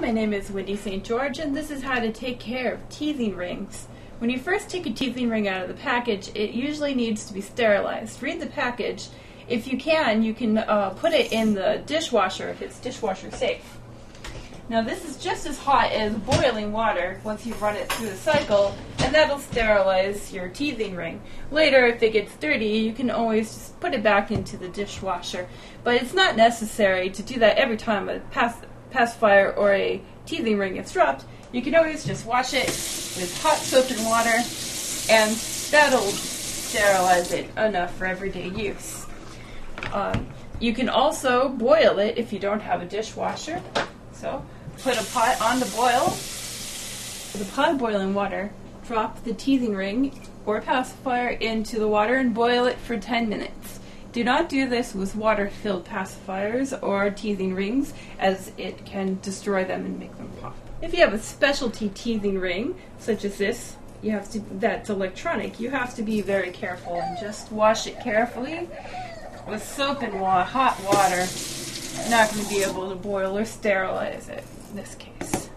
my name is Wendy St. George, and this is how to take care of teasing rings. When you first take a teasing ring out of the package, it usually needs to be sterilized. Read the package. If you can put it in the dishwasher if it's dishwasher safe. Now this is just as hot as boiling water once you run it through the cycle, and that'll sterilize your teasing ring. Later, if it gets dirty, you can always just put it back into the dishwasher, but it's not necessary to do that every time a pacifier or a teasing ring is dropped. You can always just wash it with hot soap and water, and that'll sterilize it enough for everyday use. You can also boil it if you don't have a dishwasher. So put a pot on to boil. With a pot of boiling water, drop the teasing ring or pacifier into the water and boil it for 10 minutes. Do not do this with water-filled pacifiers or teasing rings, as it can destroy them and make them pop. If you have a specialty teasing ring, such as this, that's electronic, you have to be very careful and just wash it carefully with soap and hot water. You're not going to be able to boil or sterilize it in this case.